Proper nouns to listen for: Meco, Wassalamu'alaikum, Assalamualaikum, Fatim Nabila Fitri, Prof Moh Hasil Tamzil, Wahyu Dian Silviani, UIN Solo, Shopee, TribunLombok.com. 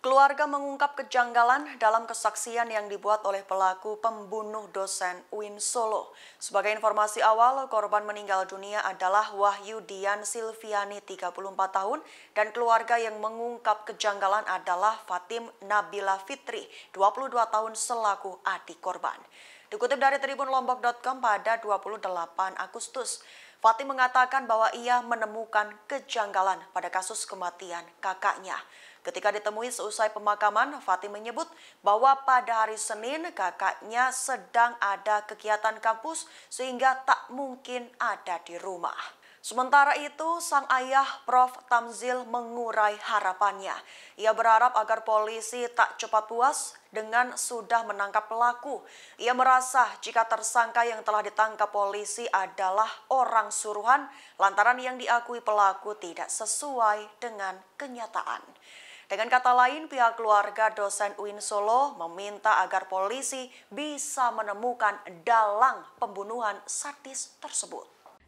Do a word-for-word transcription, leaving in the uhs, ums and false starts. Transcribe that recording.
Keluarga mengungkap kejanggalan dalam kesaksian yang dibuat oleh pelaku pembunuh dosen U I N Solo. Sebagai informasi awal, korban meninggal dunia adalah Wahyu Dian Silviani, tiga puluh empat tahun, dan keluarga yang mengungkap kejanggalan adalah Fatim Nabila Fitri, dua puluh dua tahun, selaku adik korban. Dikutip dari Tribun Lombok titik com pada dua puluh delapan Agustus, Fatim mengatakan bahwa ia menemukan kejanggalan pada kasus kematian kakaknya. Ketika ditemui seusai pemakaman, Fatim menyebut bahwa pada hari Senin kakaknya sedang ada kegiatan kampus sehingga tak mungkin ada di rumah. Sementara itu, sang ayah Profesor Tamzil mengurai harapannya. Ia berharap agar polisi tak cepat puas dengan sudah menangkap pelaku. Ia merasa jika tersangka yang telah ditangkap polisi adalah orang suruhan, lantaran yang diakui pelaku tidak sesuai dengan kenyataan. Dengan kata lain, pihak keluarga dosen U I N Solo meminta agar polisi bisa menemukan dalang pembunuhan sadis tersebut.